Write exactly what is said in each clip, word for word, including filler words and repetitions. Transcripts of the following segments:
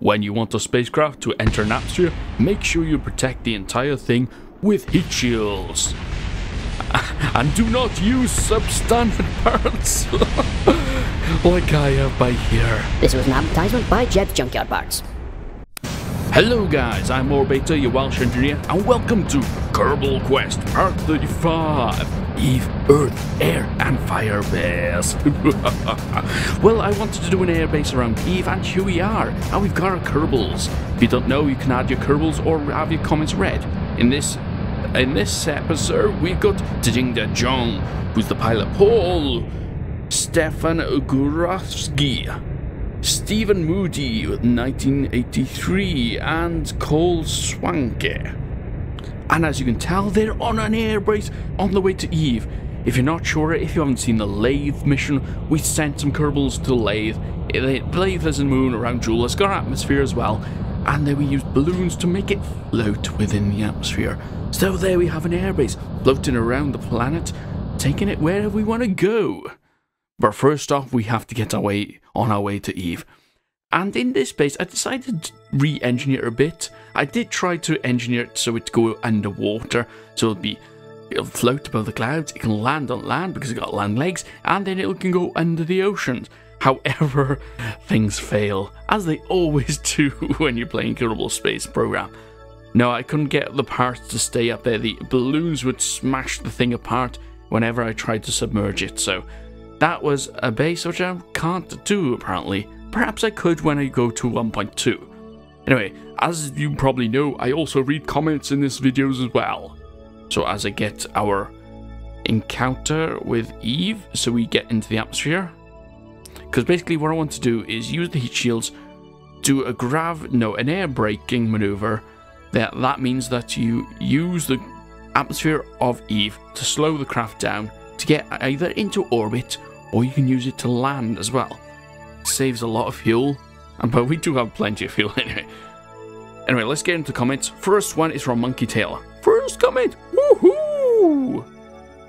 When you want a spacecraft to enter atmosphere, make sure you protect the entire thing with heat shields. And do not use substandard parts like I have by here. This was an advertisement by Jed's Junkyard Parts. Hello guys, I'm Orbeeta, your Welsh engineer, and welcome to Kerbal Quest Part thirty-five, EVE, Earth, Air and FIREBASE. Well, I wanted to do an airbase around EVE, and here we are, and we've got our Kerbals. If you don't know, you can add your Kerbals or have your comments read. In this in this episode, we've got Tijing Da Jong, who's the pilot, Paul, Stefan Gurowski, Stephen Moody, nineteen eighty-three, and Cole Swanke. And as you can tell, they're on an airbase on the way to EVE. If you're not sure, if you haven't seen the Laythe mission, we sent some Kerbals to Laythe. Laythe is a moon around Jool. It's got an atmosphere as well. And then we used balloons to make it float within the atmosphere. So there we have an airbase floating around the planet, taking it wherever we want to go. But first off, we have to get our way on our way to EVE. And in this base, I decided to re-engineer a bit. I did try to engineer it so it'd go underwater, so it'll be it'll float above the clouds. It can land on land because it's got land legs, and then it can go under the ocean. However, things fail, as they always do when you're playing Kerbal Space Program. No, I couldn't get the parts to stay up there. The balloons would smash the thing apart whenever I tried to submerge it, so that was a base which I can't do apparently. Perhaps I could when I go to one point two. Anyway, as you probably know, I also read comments in these videos as well. So as I get our encounter with EVE, so we get into the atmosphere. Because basically what I want to do is use the heat shields, do a grav, no, an air braking maneuver. That, that means that you use the atmosphere of EVE to slow the craft down, to get either into orbit, or you can use it to land as well. It saves a lot of fuel, but we do have plenty of fuel anyway. Anyway, let's get into comments. First one is from Monkey Taylor. First comment, woohoo!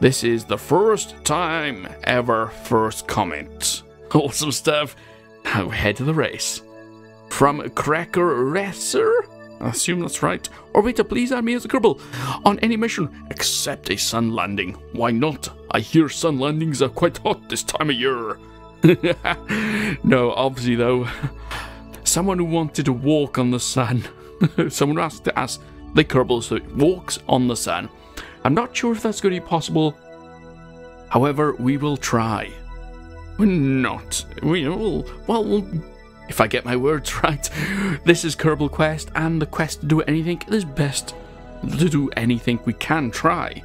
This is the first time ever first comment. Awesome stuff. Now head to the race. From Cracker Racer. I assume that's right. Orbeeta, please add me as a Kerbal on any mission except a sun landing. Why not? I hear sun landings are quite hot this time of year. No, obviously though, someone who wanted to walk on the sun. Someone asked to ask the Kerbal so it walks on the sun. I'm not sure if that's going to be possible. However, we will try. We're not. We will. Well, we'll. If I get my words right, this is Kerbal Quest, and the quest to do anything is best to do anything we can try.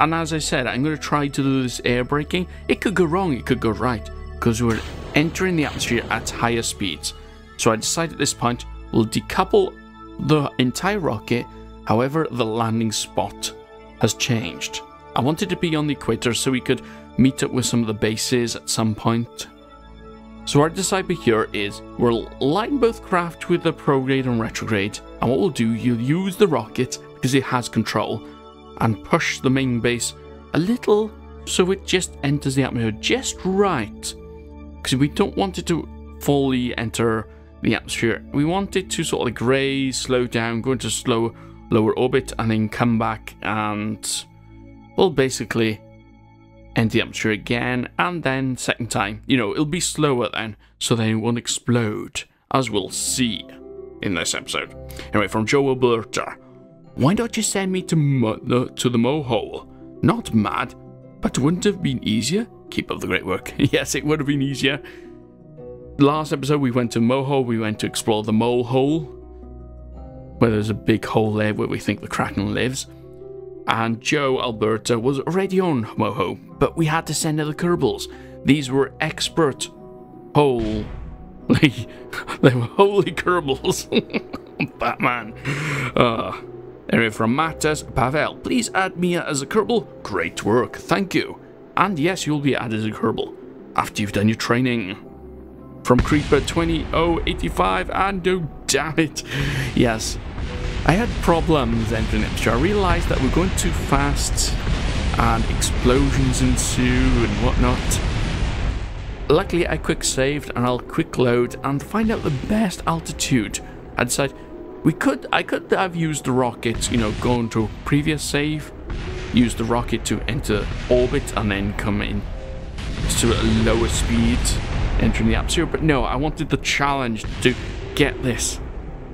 And as I said, I'm going to try to do this air braking. It could go wrong, it could go right, because we're entering the atmosphere at higher speeds. So I decide at this point, we'll decouple the entire rocket, however the landing spot has changed. I wanted to be on the equator so we could meet up with some of the bases at some point. So our decide here is we'll line both craft with the prograde and retrograde, and what we'll do, you'll use the rocket because it has control and push the main base a little so it just enters the atmosphere just right, because we don't want it to fully enter the atmosphere. We want it to sort of like graze, slow down, go into slow lower orbit, and then come back and, well, basically enter the atmosphere again, and then second time, you know, it'll be slower then, so then it won't explode, as we'll see in this episode. Anyway, from Jool, why not you send me to mo the, to the Moho? Not mad, but wouldn't it have been easier? Keep up the great work. Yes, it would have been easier. Last episode we went to Moho, we went to explore the mole hole, where there's a big hole there where we think the Kraken lives. And Joe Alberta was already on Moho, but we had to send other Kerbals. These were expert holy, they were holy Kerbals. Batman. Uh, anyway, from Matas Pavel, please add Mia as a Kerbal. Great work, thank you. And yes, you'll be added as a Kerbal after you've done your training. From Creeper two oh oh eight five, and oh damn it, yes. I had problems entering it. I realised that we're going too fast and explosions ensue and whatnot. Luckily I quick saved and I'll quick load and find out the best altitude. I decide we could, I could have used the rocket, you know, going to a previous save, use the rocket to enter orbit and then come in to a lower speed, entering the atmosphere, but no, I wanted the challenge to get this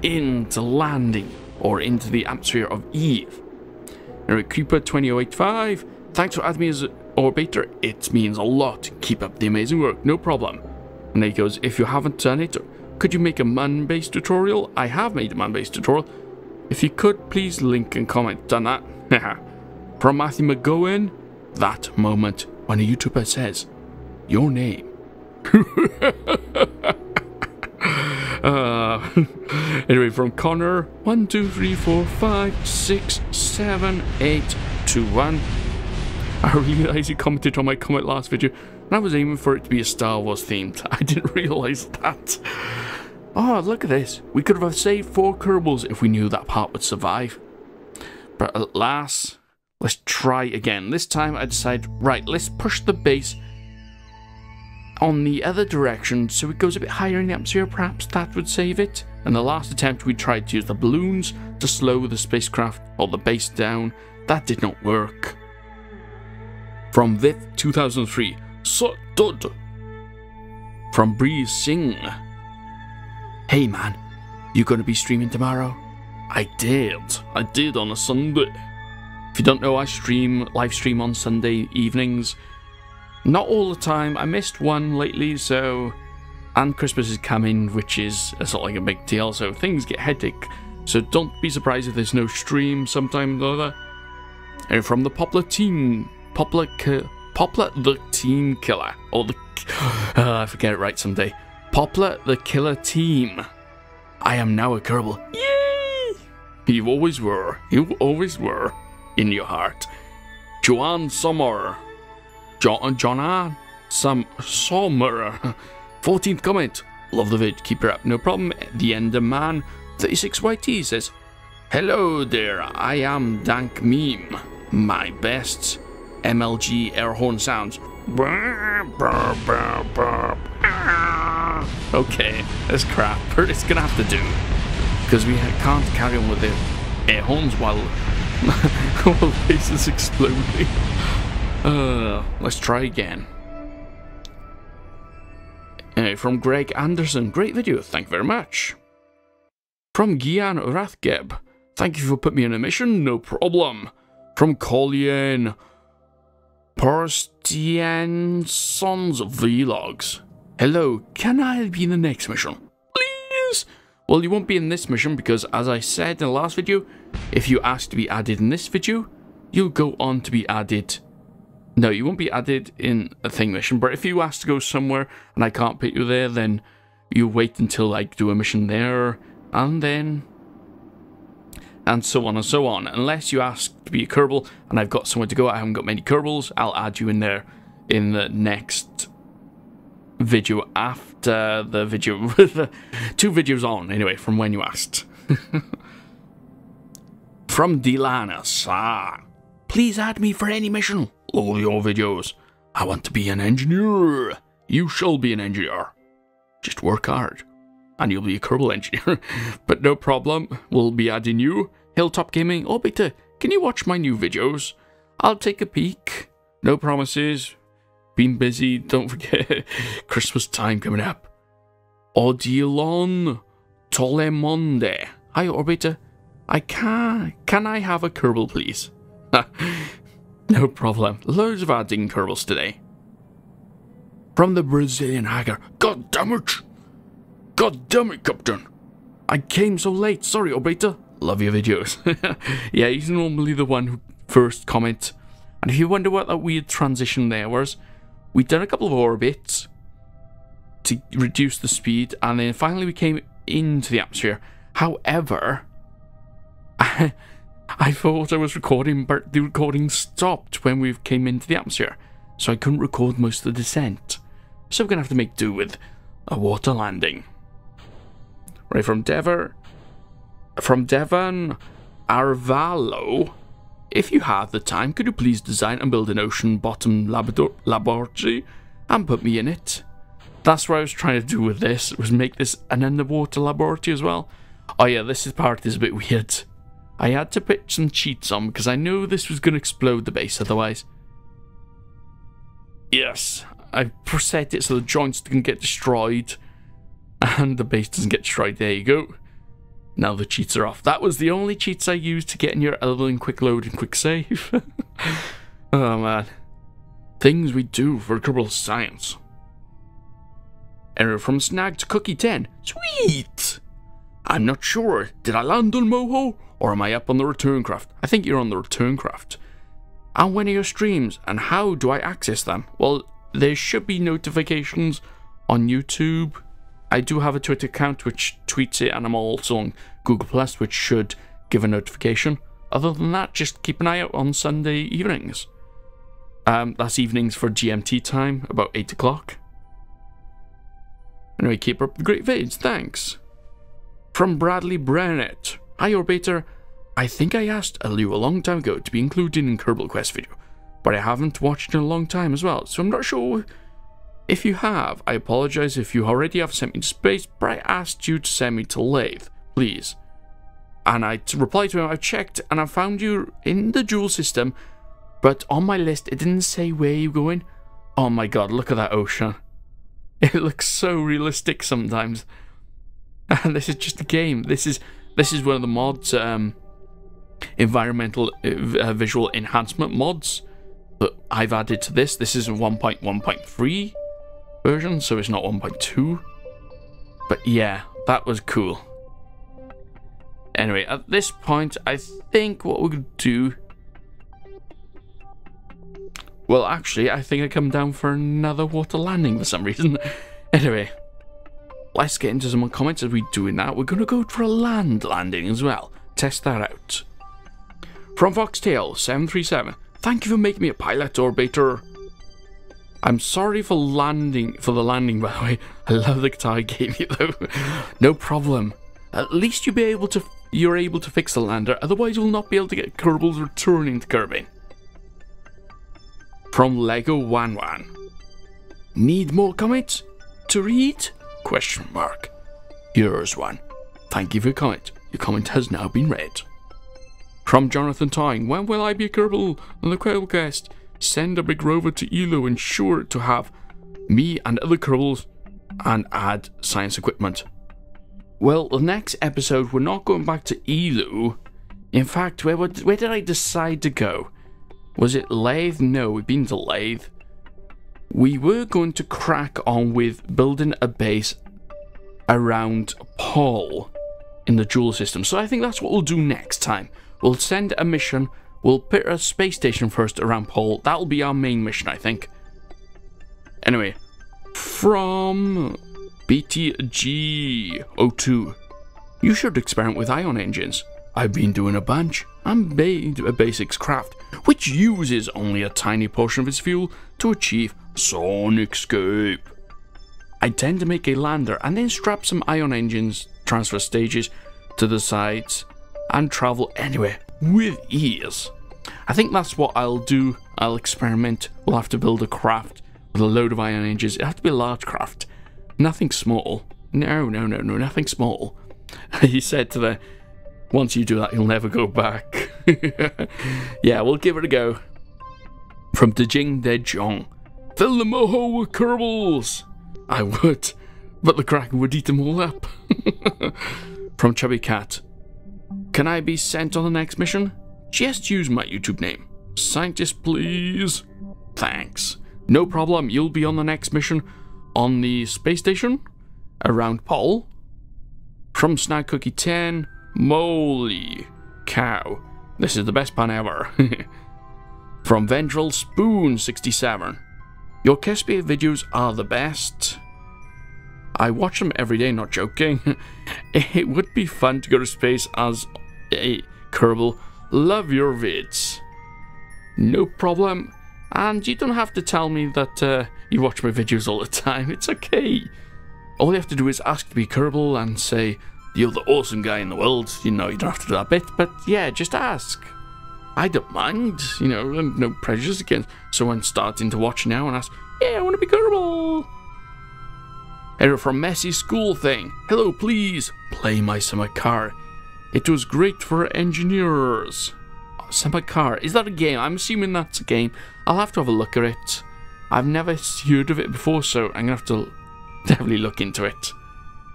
into landing or into the atmosphere of EVE. Alright, Creeper two oh eight five, thanks for adding me as Orb eight ter, it means a lot, keep up the amazing work, no problem. And there he goes, if you haven't done it, could you make a man-based tutorial? I have made a man-based tutorial. If you could, please link and comment, done that. Haha. From Matthew McGowan, that moment when a YouTuber says, your name. uh, anyway, from Connor, one two three four five six seven eight two one. I realised he commented on my comment last video, and I was aiming for it to be a Star Wars themed. I didn't realise that. Oh, look at this. We could have saved four Kerbals if we knew that part would survive. But alas, let's try again. This time I decide, right, let's push the base on the other direction so it goes a bit higher in the atmosphere, perhaps that would save it. And the last attempt we tried to use the balloons to slow the spacecraft or the base down. That did not work. From Viv two thousand three, so dud. From Bree Singh, hey man, you gonna be streaming tomorrow? I did, I did on a Sunday. If you don't know, I stream, live stream on Sunday evenings. Not all the time, I missed one lately, so, and Christmas is coming, which is sort of like a big deal, so things get hectic. So don't be surprised if there's no stream sometime or other. And from the Poplar Team, Poplar, Poplar the Team Killer, or the, uh, I forget it right someday. Poplar the Killer Team. I am now a Kerbal. Yay! You always were. You always were. In your heart. Joanne Sommer. John, John, some Sommer. fourteenth comment. Love the vid. Keep her up. No problem. The Enderman. thirty-six Y T says, hello there. I am Dank Meme. My best. M L G air horn sounds. Okay, that's crap, but it's gonna have to do because we can't carry on with the air horns while while the base is exploding. Uh, let's try again. Anyway, from Greg Anderson, great video, thank you very much. From Gian Rathgeb, thank you for putting me in a mission, no problem. From Collian. Porstianson's Vlogs. Hello, can I be in the next mission? Please! Well, you won't be in this mission because, as I said in the last video, if you ask to be added in this video, you'll go on to be added. No, you won't be added in a thing mission, but if you ask to go somewhere and I can't put you there, then you wait until I do a mission there, and then... and so on and so on. Unless you ask to be a Kerbal and I've got somewhere to go, I haven't got many Kerbals, I'll add you in there in the next video after the video with two videos on, anyway, from when you asked. From Delanis, ah, please add me for any mission, all your videos. I want to be an engineer. You shall be an engineer. Just work hard. And you'll be a Kerbal engineer, but no problem, we'll be adding you. Hilltop Gaming, Orbeeta, can you watch my new videos? I'll take a peek, no promises, been busy, don't forget, Christmas time coming up. Odilon Tolemonde, hi Orbeeta, I can, can I have a Kerbal please? No problem, loads of adding Kerbals today. From the Brazilian hacker, god damn it! God damn it, Captain! I came so late. Sorry, Orbeeta. Love your videos. Yeah, he's normally the one who first comments. And if you wonder what that weird transition there was, we done a couple of orbits to reduce the speed, and then finally we came into the atmosphere. However, I, I thought I was recording, but the recording stopped when we came into the atmosphere, so I couldn't record most of the descent. So we're gonna have to make do with a water landing. Right, from Devon, from Devon Arvalo, if you have the time, could you please design and build an ocean bottom laboratory and put me in it? That's what I was trying to do with this, was make this an in-the-water laboratory as well. Oh yeah, this part is a bit weird. I had to put some cheats on, because I knew this was going to explode the base otherwise. Yes, I've set it so the joints can get destroyed, and the base doesn't get destroyed. There you go. Now the cheats are off. That was the only cheats I used to get in your level in quick load and quick save. Oh man. Things we do for Kerbal Science. Error from Snag to Cookie ten. Sweet! I'm not sure. Did I land on Moho? Or am I up on the return craft? I think you're on the return craft. And when are your streams? And how do I access them? Well, there should be notifications on YouTube. I do have a Twitter account which tweets it, and I'm also on Google Plus, which should give a notification. Other than that, just keep an eye out on Sunday evenings. Um, that's evenings for G M T time, about eight o'clock. Anyway, keep up the great vids, thanks. From Bradley Brennett. Hi Orbeeta, I think I asked Eeloo a long time ago to be included in Kerbal Quest video, but I haven't watched in a long time as well, so I'm not sure. If you have, I apologise if you already have sent me to space, but I asked you to send me to Laythe, please. And I replied to him, I checked, and I found you in the Jool system, but on my list it didn't say where you're going. Oh my god, look at that ocean. It looks so realistic sometimes. And this is just a game. This is this is one of the mods, um, environmental uh, visual enhancement mods that I've added to this. This is one point one point three. version, so it's not one point two, but yeah, that was cool. Anyway, at this point I think what we're gonna do, well actually I think I come down for another water landing for some reason. Anyway, let's get into some more comments. As we're doing that, we're gonna go for a land landing as well, test that out. From Foxtail seven three seven, thank you for making me a pilot, Orbeeta. I'm sorry for landing, for the landing by the way. I love the guitar I gave you though. No problem. At least you'll be able to, you're able to fix the lander, otherwise you'll not be able to get Kerbals returning to Kerbin. From Lego Wan Wan. Need more comments? To read? Question mark. Here's one. Thank you for your comment. Your comment has now been read. From Jonathan Tying. When will I be a Kerbal on the Kerbal Quest? Send a big rover to Eeloo, ensure to have me and other Kerbals, and add science equipment. Well, the next episode, we're not going back to Eeloo. In fact, where, where did I decide to go? Was it Laythe? No, we've been to Laythe. We were going to crack on with building a base around Paul in the Jool system. So I think that's what we'll do next time. We'll send a mission. We'll put a space station first around Paul. That'll be our main mission, I think. Anyway, from B T G zero two. You should experiment with ion engines. I've been doing a bunch. I'm made a basics craft, which uses only a tiny portion of its fuel to achieve sonic scope. I tend to make a lander and then strap some ion engines, transfer stages to the sides, and travel anywhere. With ears. I think that's what I'll do. I'll experiment. We'll have to build a craft with a load of ion engines. It'll have to be a large craft. Nothing small. No, no, no, no, nothing small. He said to the, once you do that, you'll never go back. Yeah, we'll give it a go. From Dejing Dejong. Fill the Moho with Kerbals. I would, but the Kraken would eat them all up. From Chubby Cat. Can I be sent on the next mission? Just use my YouTube name. Scientist, please. Thanks. No problem. You'll be on the next mission on the space station around Paul. From Snag Cookie ten. Moly cow. This is the best pun ever. From Ventral Spoon sixty-seven. Your Kespeer videos are the best. I watch them every day, not joking. It would be fun to go to space as a Kerbal. Love your vids. No problem. And you don't have to tell me that uh, you watch my videos all the time. It's okay. All you have to do is ask to be Kerbal and say, you're the awesome guy in the world. You know, you don't have to do that bit. But yeah, just ask. I don't mind. You know, no prejudice against someone starting to watch now and ask, yeah, I want to be Kerbal. Error from messy school thing. Hello, please. Play my Samakar. It was great for engineers. Oh, Samakar. Is that a game? I'm assuming that's a game. I'll have to have a look at it. I've never heard of it before, so I'm going to have to definitely look into it.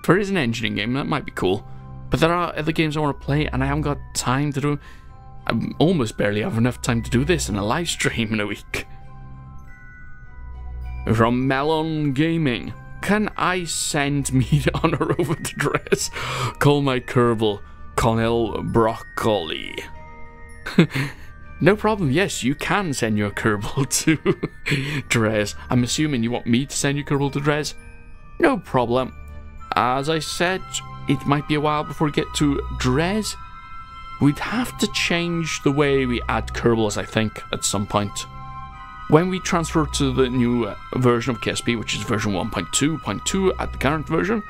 If it is an engineering game, that might be cool. But there are other games I want to play, and I haven't got time to do. I almost barely have enough time to do this in a live stream in a week. From Melon Gaming. Can I send me on a rover to Dres? Call my Kerbal Colonel Broccoli. No problem, yes, you can send your Kerbal to Dres. I'm assuming you want me to send your Kerbal to Dres? No problem. As I said, it might be a while before we get to Dres. We'd have to change the way we add Kerbals, I think, at some point. When we transfer to the new uh, version of K S P, which is version one point two point two at the current version,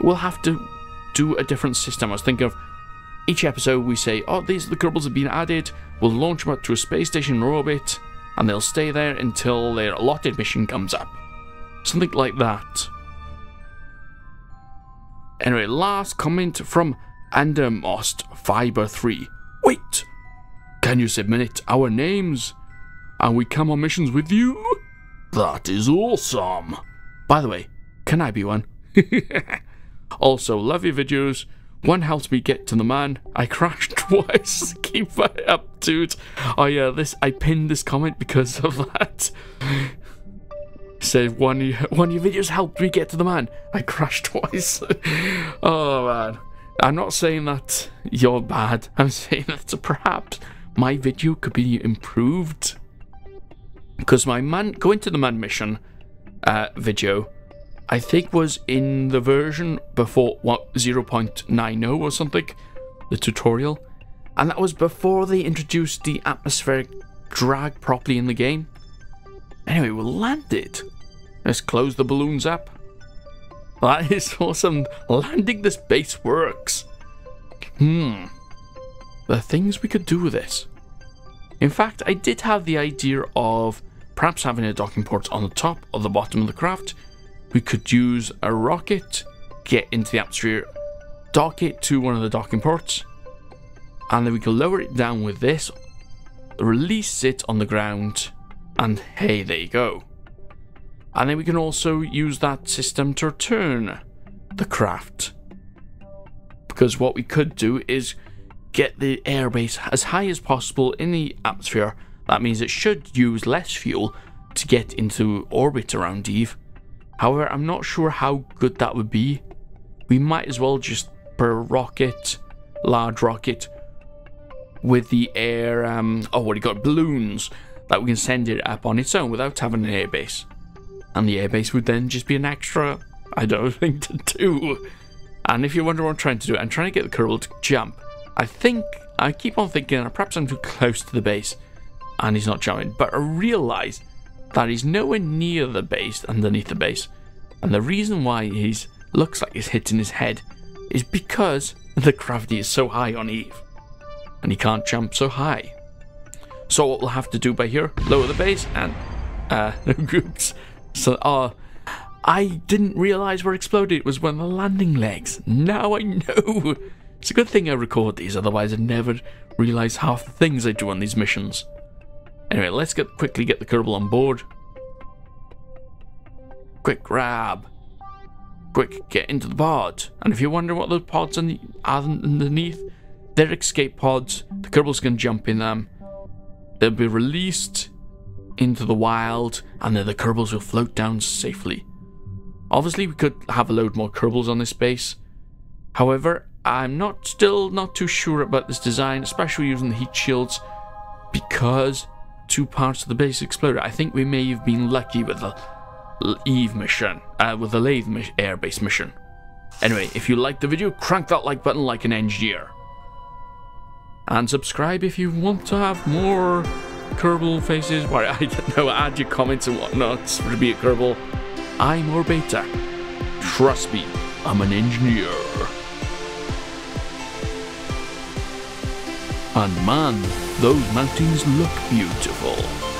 we'll have to do a different system. I was thinking of each episode we say, oh, these are the Kerbals that have been added, we'll launch them out to a space station or orbit, and they'll stay there until their allotted mission comes up. Something like that. Anyway, last comment from Andermost Fiber three. Wait! Can you submit our names? And we come on missions with you? That is awesome! By the way, can I be one? Also, love your videos. One helps me get to the man. I crashed twice. Keep it up, dude. Oh yeah, this I pinned this comment because of that. Said one, one of your videos helped me get to the man. I crashed twice. Oh man. I'm not saying that you're bad. I'm saying that perhaps my video could be improved. Because my man going to the man mission uh, video, I think was in the version before what zero point ninety or something, the tutorial, and that was before they introduced the atmospheric drag properly in the game. Anyway, we landed. Let's close the balloons up. That is awesome. Landing this base works. Hmm. The things we could do with this. In fact, I did have the idea of perhaps having a docking port on the top or the bottom of the craft. We could use a rocket, get into the atmosphere, dock it to one of the docking ports, and then we could lower it down with this, release it on the ground, and hey, there you go. And then we can also use that system to return the craft, because what we could do is get the airbase as high as possible in the atmosphere. That means it should use less fuel to get into orbit around EVE. However, I'm not sure how good that would be. We might as well just put a rocket, large rocket, with the air, um, oh, what do you got, balloons, that we can send it up on its own without having an airbase. And the airbase would then just be an extra, I don't know, thing to do. And if you wonder what I'm trying to do, I'm trying to get the Kerbal to jump. I think, I keep on thinking, perhaps I'm too close to the base and he's not jumping, but I realise that he's nowhere near the base, underneath the base. And the reason why he looks like he's hitting his head is because the gravity is so high on EVE and he can't jump so high. So what we'll have to do by here, lower the base and, uh, oops. So, uh, I didn't realise where it exploded. It was one of the landing legs. Now I know. It's a good thing I record these, otherwise I'd never realise half the things I do on these missions. Anyway, let's get quickly get the Kerbal on board. Quick grab. Quick, get into the pod. And if you're wondering what those pods are underneath, they're escape pods. The Kerbals can jump in them. They'll be released into the wild, and then the Kerbals will float down safely. Obviously, we could have a load more Kerbals on this base. However, I'm not still not too sure about this design, especially using the heat shields, because two parts of the base exploded. I think we may have been lucky with the EVE mission, uh, with the Laythe airbase mission. Anyway, if you liked the video, crank that like button like an engineer, and subscribe if you want to have more Kerbal faces. Well, I don't know. Add your comments and whatnot to be a Kerbal. I'm Orbeeta. Trust me, I'm an engineer. And man, those mountains look beautiful.